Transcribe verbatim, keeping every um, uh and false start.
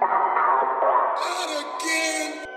Out again.